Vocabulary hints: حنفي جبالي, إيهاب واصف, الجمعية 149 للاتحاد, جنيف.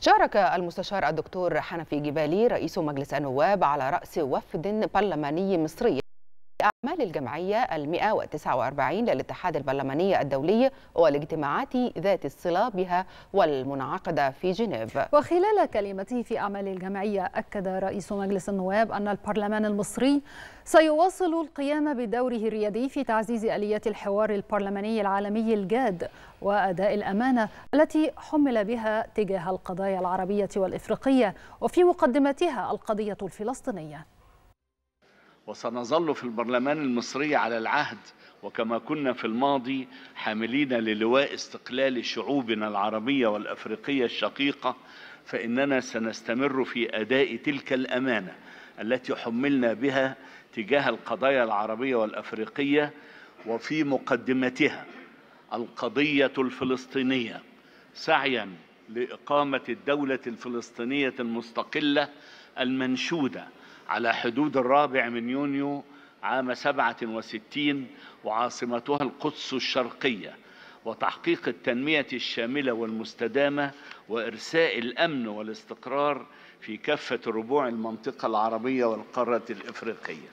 شارك المستشار الدكتور حنفي جبالي رئيس مجلس النواب على رأس وفد برلماني مصري أعمال الجمعية 149 للاتحاد البرلماني الدولي والاجتماعات ذات الصلة بها والمنعقدة في جنيف. وخلال كلمته في أعمال الجمعية أكد رئيس مجلس النواب أن البرلمان المصري سيواصل القيام بدوره الريادي في تعزيز آليات الحوار البرلماني العالمي الجاد وأداء الأمانة التي حمل بها تجاه القضايا العربية والإفريقية وفي مقدمتها القضية الفلسطينية. وسنظل في البرلمان المصري على العهد وكما كنا في الماضي حاملين للواء استقلال شعوبنا العربية والأفريقية الشقيقة، فإننا سنستمر في أداء تلك الأمانة التي حملنا بها تجاه القضايا العربية والأفريقية وفي مقدمتها القضية الفلسطينية، سعياً لإقامة الدولة الفلسطينية المستقلة المنشودة على حدود 4 يونيو عام 67 وعاصمتها القدس الشرقية، وتحقيق التنمية الشاملة والمستدامة وإرساء الأمن والاستقرار في كافة ربوع المنطقة العربية والقارة الإفريقية.